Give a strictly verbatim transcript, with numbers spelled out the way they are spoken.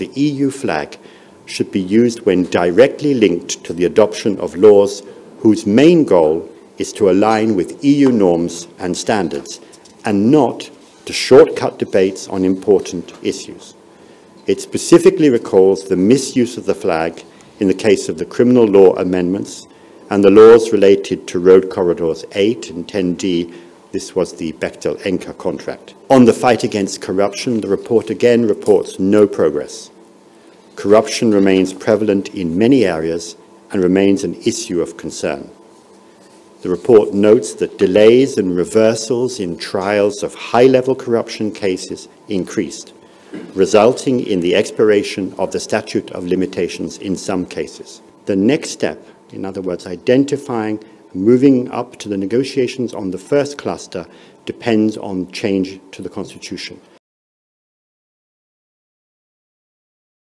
the E U flag should be used when directly linked to the adoption of laws whose main goal is to align with E U norms and standards, and not to shortcut debates on important issues. It specifically recalls the misuse of the flag in the case of the criminal law amendments and the laws related to road corridors eight and ten D. This was the Bechtel-Enka contract. On the fight against corruption, the report again reports no progress. Corruption remains prevalent in many areas and remains an issue of concern. The report notes that delays and reversals in trials of high-level corruption cases increased, resulting in the expiration of the statute of limitations in some cases. The next step, in other words, identifying and moving up to the negotiations on the first cluster, depends on change to the Constitution.